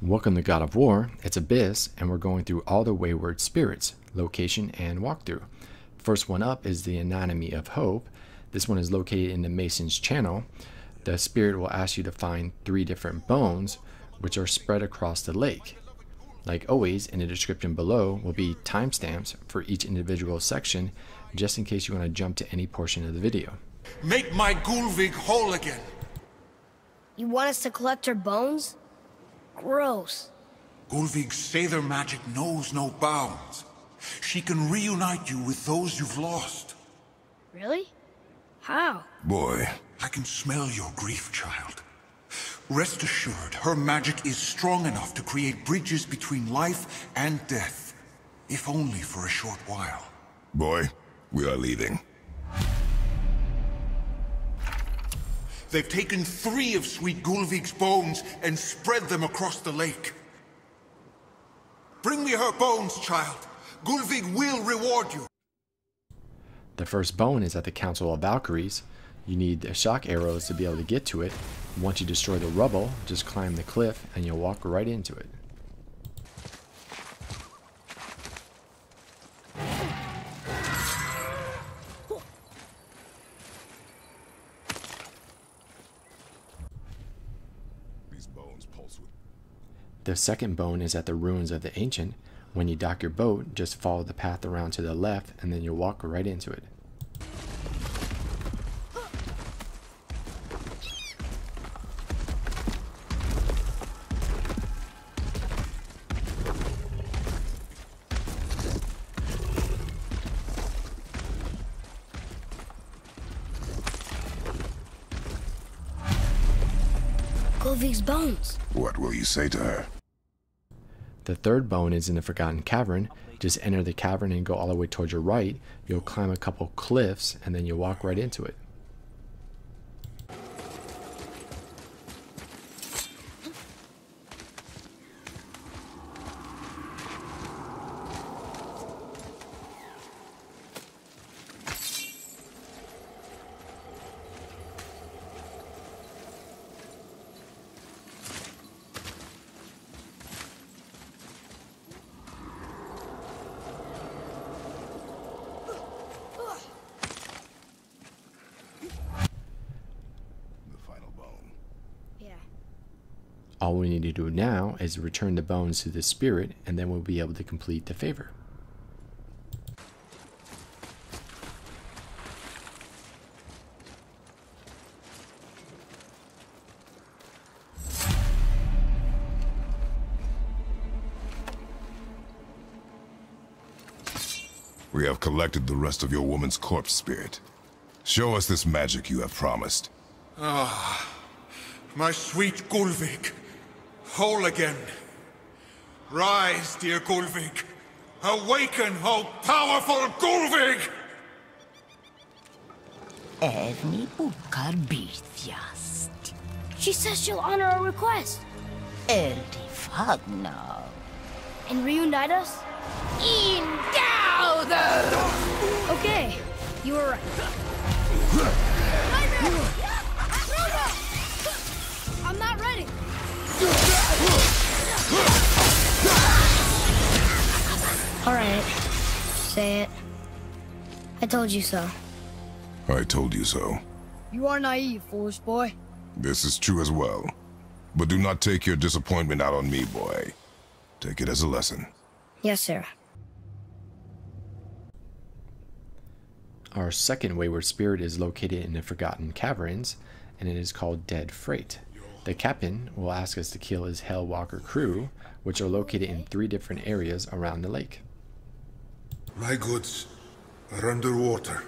Welcome to God of War, it's Abyss, and we're going through all the Wayward Spirits, location and walkthrough. First one up is The Anatomy of Hope. This one is located in the Mason's Channel. The spirit will ask you to find 3 different bones, which are spread across the lake. Like always, in the description below will be timestamps for each individual section, just in case you want to jump to any portion of the video. Make my Gullveig whole again! You want us to collect her bones? Gross. Gullveig's Sather magic knows no bounds. She can reunite you with those you've lost. Really? How? Boy, I can smell your grief, child. Rest assured, her magic is strong enough to create bridges between life and death. If only for a short while. Boy, we are leaving. They've taken 3 of sweet Gullveig's bones and spread them across the lake. Bring me her bones, child. Gullveig will reward you. The first bone is at the Council of Valkyries. You need shock arrows to be able to get to it. Once you destroy the rubble, just climb the cliff and you'll walk right into it. The second bone is at the Ruins of the Ancient. When you dock your boat, just follow the path around to the left and then you'll walk right into it. Gullveig's bones. What will you say to her? The third bone is in the Forgotten Cavern. Just enter the cavern and go all the way towards your right. You'll climb a couple cliffs and then you'll walk right into it. All we need to do now is return the bones to the spirit, and then we'll be able to complete the favor. We have collected the rest of your woman's corpse, spirit. Show us this magic you have promised. Ah, my sweet Gullveig. Whole again. Rise, dear Gullveig. Awaken, O powerful Gullveig! She says she'll honor our request. Eldi Fagna. And reunite us? Okay, you were right. I'm not ready. Alright. Say it. I told you so. I told you so. You are naive, foolish boy. This is true as well. But do not take your disappointment out on me, boy. Take it as a lesson. Yes, sir. Our second wayward spirit is located in the Forgotten Caverns, and it is called Dead Freight. The captain will ask us to kill his Hellwalker crew, which are located in 3 different areas around the lake. My goods are underwater.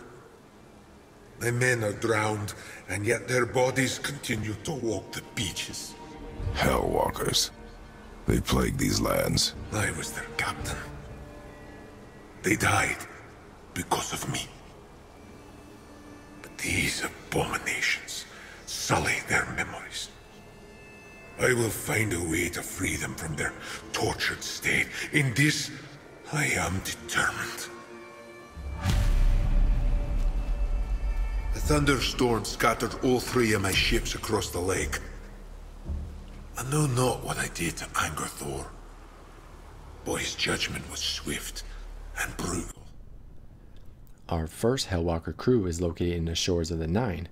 My men are drowned, and yet their bodies continue to walk the beaches. Hellwalkers. They plague these lands. I was their captain. They died because of me. But these abominations sully their memories. I will find a way to free them from their tortured state. In this, I am determined. The thunderstorm scattered all 3 of my ships across the lake. I know not what I did to anger Thor, but his judgment was swift and brutal. Our first Hellwalker crew is located in the Shores of the Nine.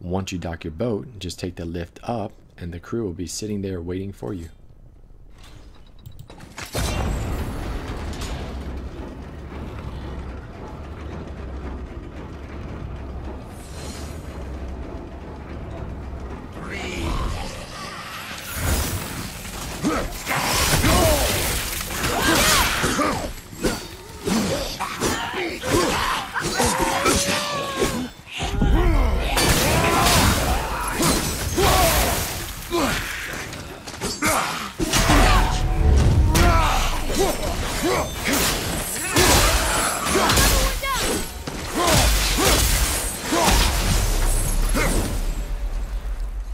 Once you dock your boat, just take the lift up and the crew will be sitting there waiting for you.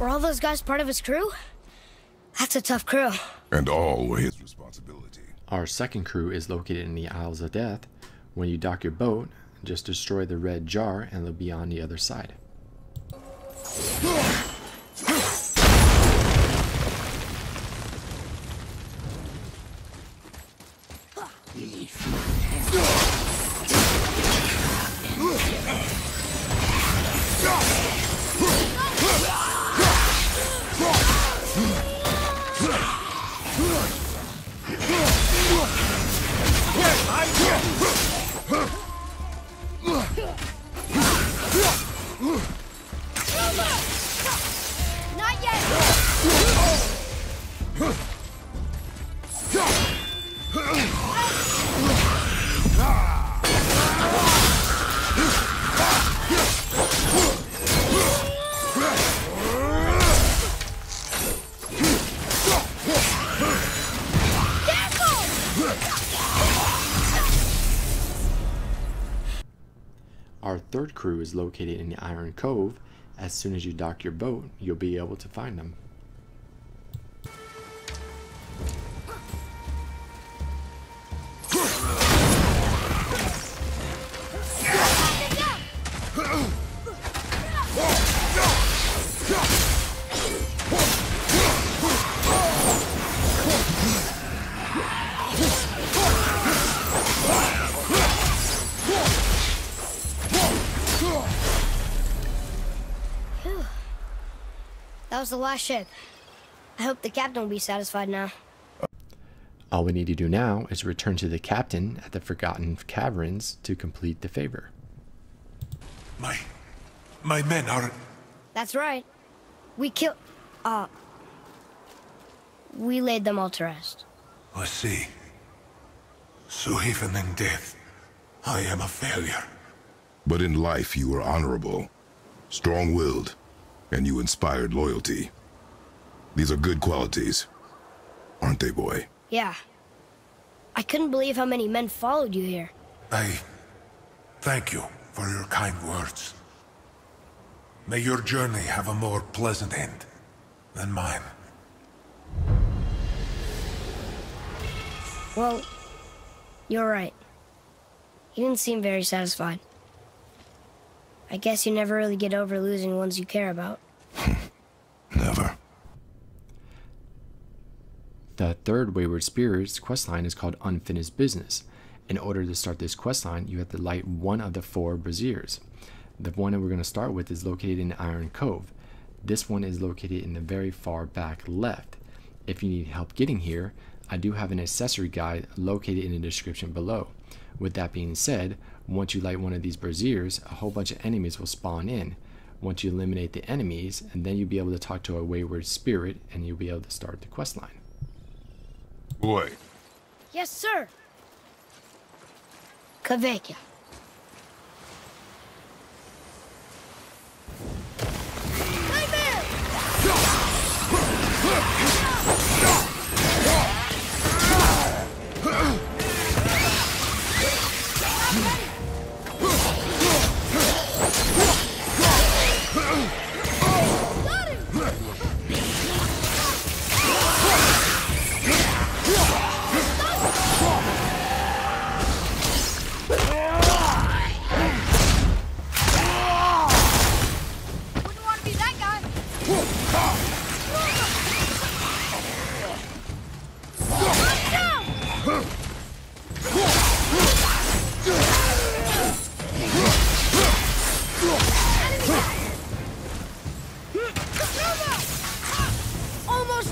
Were all those guys part of his crew? That's a tough crew. And all were his responsibility. Our second crew is located in the Isles of Death. When you dock your boat, just destroy the red jar and they'll be on the other side. Our third crew is located in the Iron Cove. As soon as you dock your boat, you'll be able to find them. That was the last ship. I hope the captain will be satisfied now. All we need to do now is return to the captain at the Forgotten Caverns to complete the favor. My men are... That's right. We killed... We laid them all to rest. I see. So even in death, I am a failure. But in life you were honorable, strong-willed, and you inspired loyalty. These are good qualities, aren't they, boy? Yeah. I couldn't believe how many men followed you here. I thank you for your kind words. May your journey have a more pleasant end than mine. Well, you're right. You didn't seem very satisfied. I guess you never really get over losing ones you care about. Never. The third Wayward Spirits questline is called Unfinished Business. In order to start this questline, you have to light one of the four braziers. The one that we're going to start with is located in Iron Cove. This one is located in the very far back left. If you need help getting here, I do have an accessory guide located in the description below. With that being said, once you light one of these braziers, a whole bunch of enemies will spawn in. Once you eliminate the enemies, and then you'll be able to talk to a Wayward Spirit, and you'll be able to start the quest line. Boy. Yes, sir. Kvigya.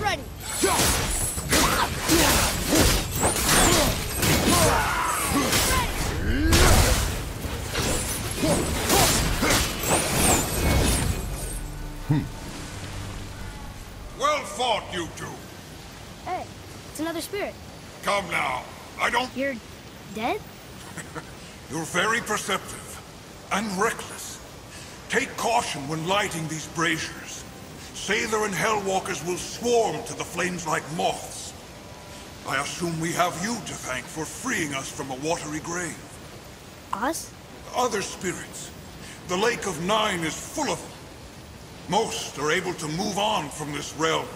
ready. Well fought, you two. Hey, it's another spirit. Come now. I don't... You're dead? You're very perceptive and reckless. Take caution when lighting these braziers. Sather and Hellwalkers will swarm to the flames like moths. I assume we have you to thank for freeing us from a watery grave. Us? Other spirits. The Lake of Nine is full of them. Most are able to move on from this realm,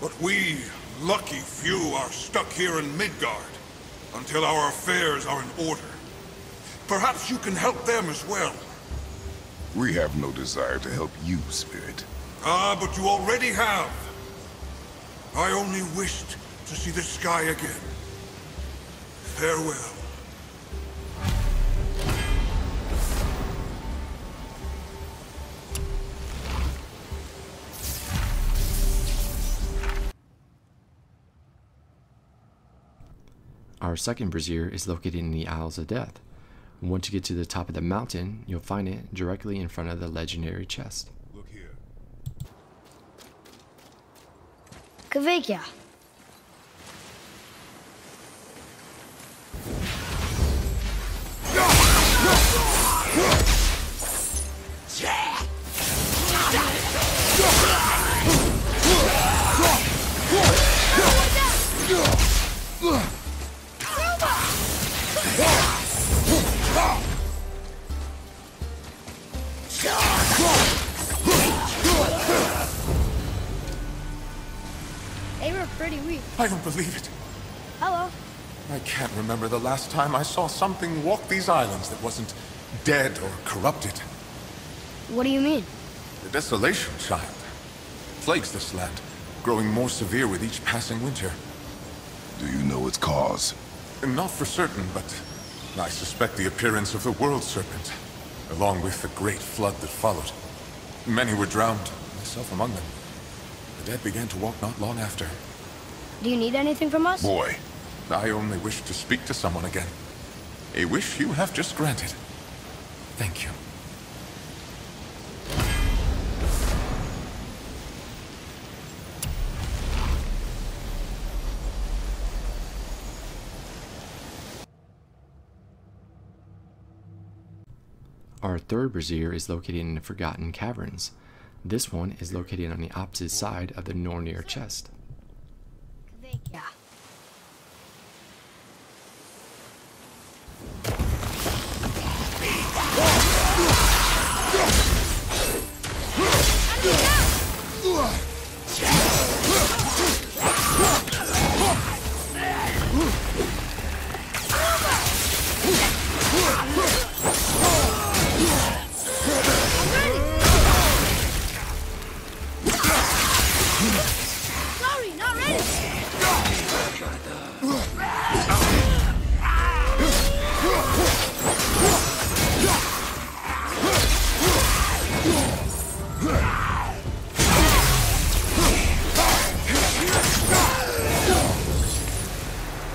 but we, lucky few, are stuck here in Midgard until our affairs are in order. Perhaps you can help them as well. We have no desire to help you, Spirit. Ah, but you already have. I only wished to see the sky again. Farewell. Our second brazier is located in the Isles of Death. Once you get to the top of the mountain, you'll find it directly in front of the legendary chest. Look here. Kvigya. I don't believe it. Hello. I can't remember the last time I saw something walk these islands that wasn't dead or corrupted. What do you mean? The desolation, child. Plagues this land, growing more severe with each passing winter. Do you know its cause? Not for certain, but I suspect the appearance of the world serpent, along with the great flood that followed. Many were drowned, myself among them. The dead began to walk not long after. Do you need anything from us? Boy, I only wish to speak to someone again. A wish you have just granted. Thank you. Our third brazier is located in the Forgotten Caverns. This one is located on the opposite side of the Nornir chest. Yeah.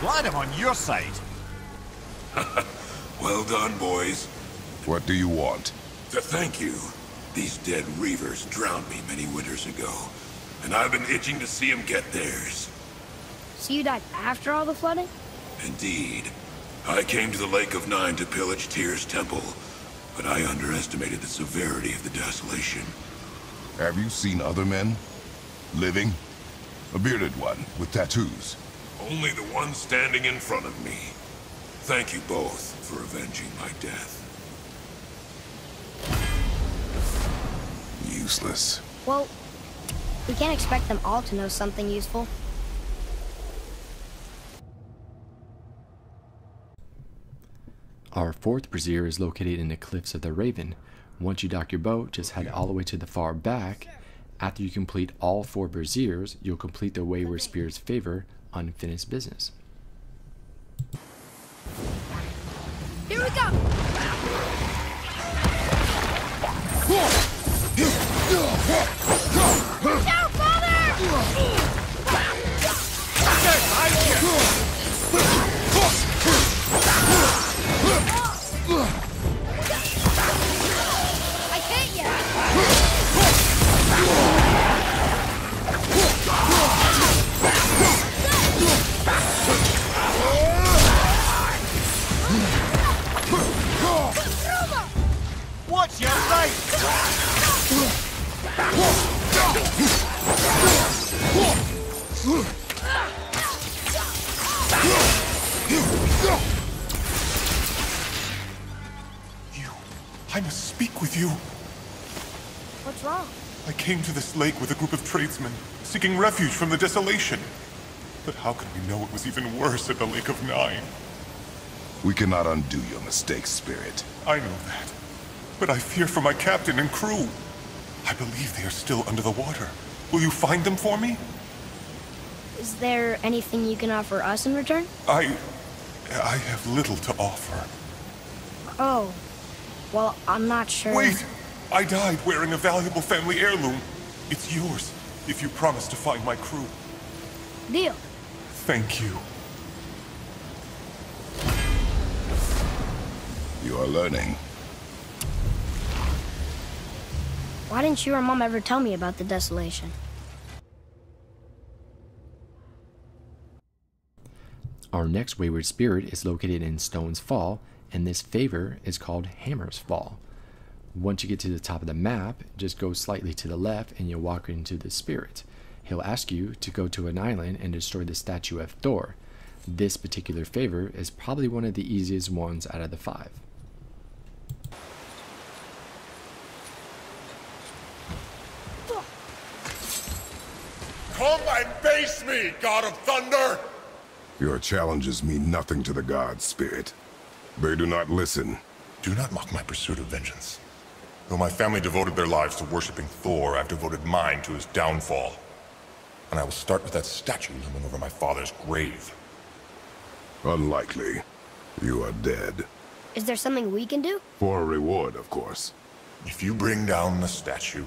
Light him on your side. Well done, boys. What do you want? To thank you. These dead reavers drowned me many winters ago, and I've been itching to see them get theirs. So you died after all the flooding? Indeed. I came to the Lake of Nine to pillage Tyr's temple, but I underestimated the severity of the desolation. Have you seen other men? Living? A bearded one, with tattoos. Only the one standing in front of me. Thank you both for avenging my death. Useless. Well, we can't expect them all to know something useful. Our fourth brazier is located in the Cliffs of the Raven. Once you dock your boat, just head all the way to the far back. After you complete all four braziers, you'll complete the Wayward Spirits' favor, Unfinished Business. Here we go! No, Father! You... I must speak with you. What's wrong? I came to this lake with a group of tradesmen, seeking refuge from the desolation. But how could we know it was even worse at the Lake of Nine? We cannot undo your mistakes, Spirit. I know that. But I fear for my captain and crew. I believe they are still under the water. Will you find them for me? Is there anything you can offer us in return? I have little to offer. Oh. Well, I'm not sure... Wait! I died wearing a valuable family heirloom. It's yours, if you promise to find my crew. Deal. Thank you. You are learning. Why didn't you or Mom ever tell me about the desolation? Our next Wayward Spirit is located in Stone's Fall, and this favor is called Hammer's Fall. Once you get to the top of the map, just go slightly to the left and you'll walk into the spirit. He'll ask you to go to an island and destroy the statue of Thor. This particular favor is probably one of the easiest ones out of the 5. Come and face me, God of Thunder! Your challenges mean nothing to the gods, Spirit. They do not listen. Do not mock my pursuit of vengeance. Though my family devoted their lives to worshipping Thor, I've devoted mine to his downfall. And I will start with that statue looming over my father's grave. Unlikely. You are dead. Is there something we can do? For a reward, of course. If you bring down the statue,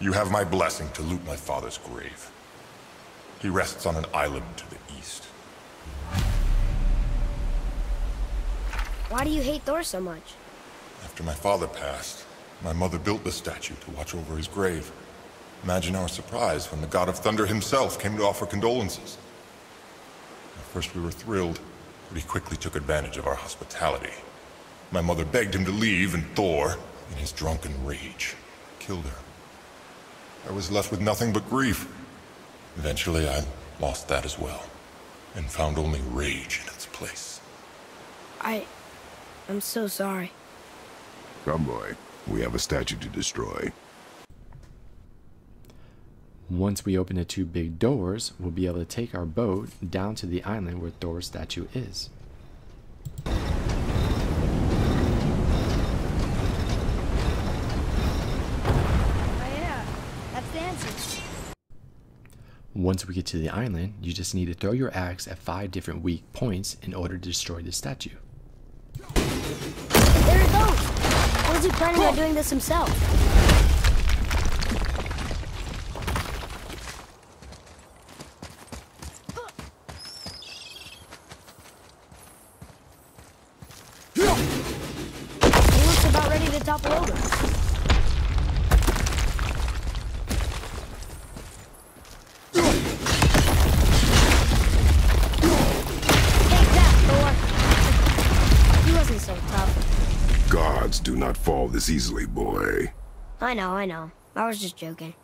you have my blessing to loot my father's grave. He rests on an island to the east. Why do you hate Thor so much? After my father passed, my mother built the statue to watch over his grave. Imagine our surprise when the God of Thunder himself came to offer condolences. At first we were thrilled, but he quickly took advantage of our hospitality. My mother begged him to leave, and Thor, in his drunken rage, killed her. I was left with nothing but grief. Eventually I lost that as well, and found only rage in its place. I'm so sorry. Come, boy. We have a statue to destroy. Once we open the 2 big doors, we'll be able to take our boat down to the island where Thor's statue is. Oh yeah, that's dancing. Once we get to the island, you just need to throw your axe at 5 different weak points in order to destroy the statue. There it goes! What is he planning on doing this himself? Fall this easily, boy. I know. I was just joking.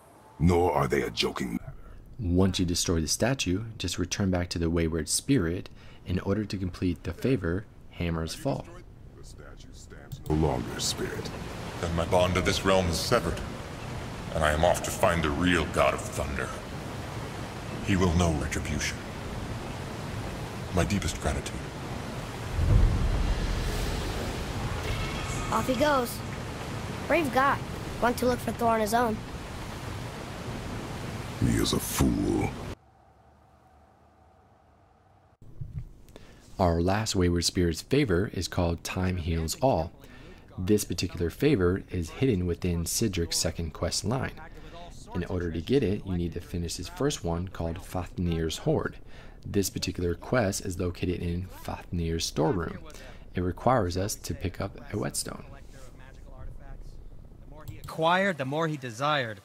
Nor are they a joking matter. Once you destroy the statue, just return back to the Wayward Spirit in order to complete the favor, Hammer's Fall. The statue stands no longer, Spirit. Then my bond to this realm is severed, and I am off to find the real God of Thunder. He will know retribution. My deepest gratitude. Off he goes. Brave guy. Went to look for Thor on his own. He is a fool. Our last Wayward Spirit's favor is called Time Heals All. This particular favor is hidden within Cedric's 2nd quest line. In order to get it, you need to finish his 1st one called Fafnir's Hoard. This particular quest is located in Fafnir's storeroom. It requires us to pick up a whetstone. Acquired, the more he desired.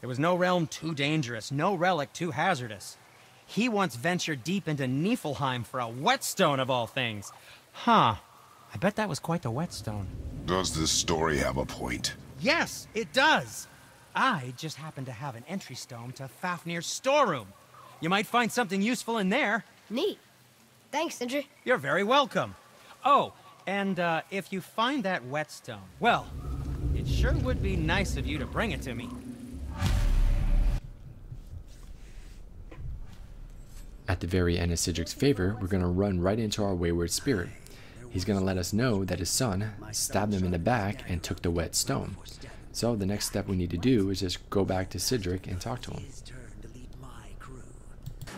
There was no realm too dangerous, no relic too hazardous. He once ventured deep into Niflheim for a whetstone of all things. Huh. I bet that was quite the whetstone. Does this story have a point? Yes, it does. I just happened to have an entry stone to Fafnir's storeroom. You might find something useful in there. Neat. Thanks, Sindri. You're very welcome. Oh, and if you find that whetstone, well, it sure would be nice of you to bring it to me. At the very end of Cedric's favor, we're going to run right into our wayward spirit. He's going to let us know that his son stabbed him in the back and took the wet stone. So the next step we need to do is just go back to Cedric and talk to him.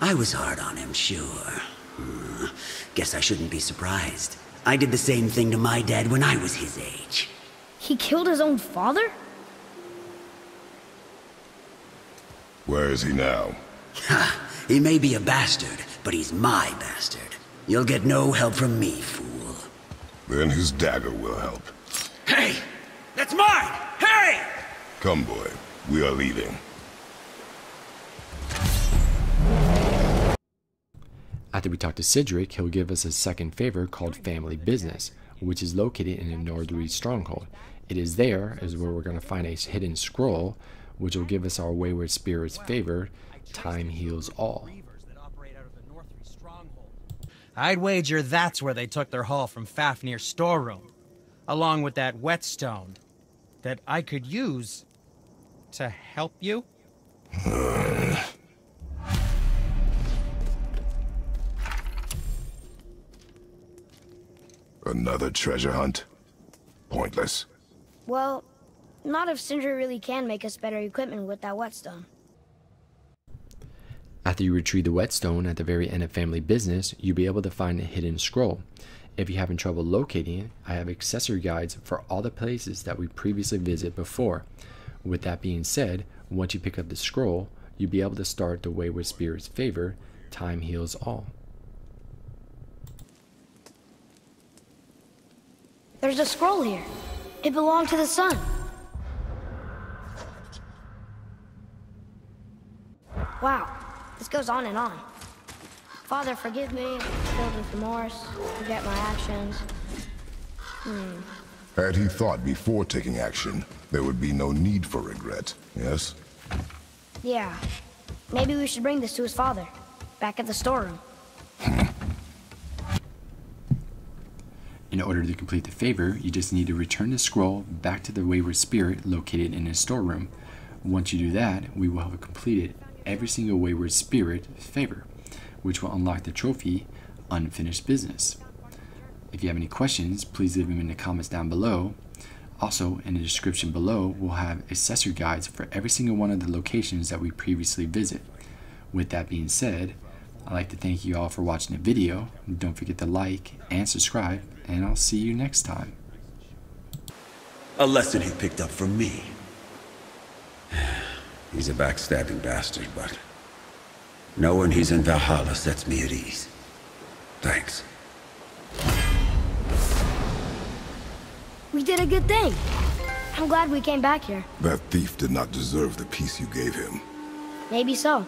I was hard on him, sure. Guess I shouldn't be surprised. I did the same thing to my dad when I was his age. He killed his own father? Where is he now? He may be a bastard, but he's my bastard. You'll get no help from me, fool. Then his dagger will help. Hey! That's mine! Hurry! Come, boy. We are leaving. After we talk to Sidric, he'll give us a second favor called Family Business, which is located in the Nordri Stronghold. It is there is where we're going to find a hidden scroll, which will give us our wayward spirit's favor, Time Heals All. I'd wager that's where they took their haul from Fafnir's storeroom, along with that whetstone that I could use to help you. Another treasure hunt? Pointless. Well, not if Sindri really can make us better equipment with that whetstone. After you retrieve the whetstone at the very end of Family Business, you'll be able to find a hidden scroll. If you're having trouble locating it, I have accessory guides for all the places that we previously visited before. With that being said, once you pick up the scroll, you'll be able to start the Wayward Spirit's favor, Time Heals All. There's a scroll here. It belonged to the sun. Wow, this goes on and on. Father, forgive me. I'm filled with remorse. Forget my actions. Had he thought before taking action, there would be no need for regret, yes? Yeah. Maybe we should bring this to his father, back at the storeroom. In order to complete the favor, you just need to return the scroll back to the wayward spirit located in his storeroom. Once you do that, we will have completed every single wayward spirit favor, which will unlock the trophy, Unfinished Business. If you have any questions, please leave them in the comments down below. Also, in the description below, we'll have accessory guides for every single one of the locations that we previously visit. With that being said, I'd like to thank you all for watching the video. Don't forget to like and subscribe, and I'll see you next time. A lesson he picked up from me. He's a backstabbing bastard, but knowing he's in Valhalla sets me at ease. Thanks. We did a good thing. I'm glad we came back here. That thief did not deserve the peace you gave him. Maybe so.